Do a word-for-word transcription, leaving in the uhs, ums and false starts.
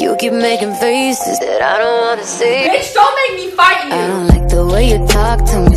You keep making faces that I don't wanna see. Bitch, don't make me fight you. I don't like the way you talk to me.